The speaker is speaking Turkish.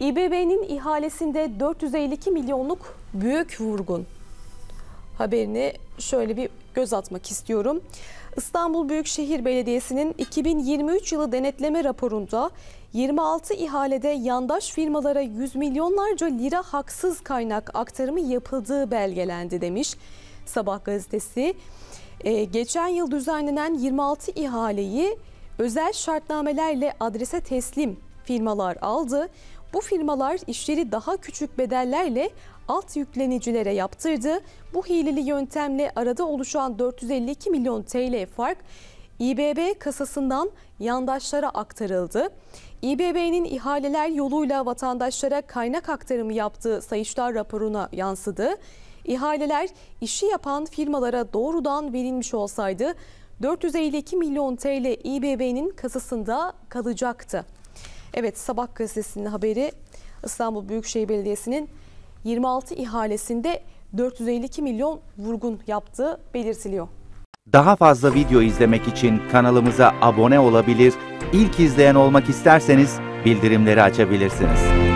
İBB'nin ihalesinde 452 milyonluk büyük vurgun haberini şöyle bir göz atmak istiyorum. İstanbul Büyükşehir Belediyesi'nin 2023 yılı denetleme raporunda 26 ihalede yandaş firmalara yüz milyonlarca lira haksız kaynak aktarımı yapıldığı belgelendi demiş Sabah gazetesi. Geçen yıl düzenlenen 26 ihaleyi özel şartnamelerle adrese teslim firmalar aldı. Bu firmalar işleri daha küçük bedellerle alt yüklenicilere yaptırdı. Bu hileli yöntemle arada oluşan 452 milyon TL fark İBB kasasından yandaşlara aktarıldı. İBB'nin ihaleler yoluyla vatandaşlara kaynak aktarımı yaptığı Sayıştay raporuna yansıdı. İhaleler işi yapan firmalara doğrudan verilmiş olsaydı 452 milyon TL İBB'nin kasasında kalacaktı. Evet, Sabah gazetesinin haberi İstanbul Büyükşehir Belediyesi'nin 26 ihalesinde 452 milyon vurgun yaptığı belirtiliyor. Daha fazla video izlemek için kanalımıza abone olabilir, ilk izleyen olmak isterseniz bildirimleri açabilirsiniz.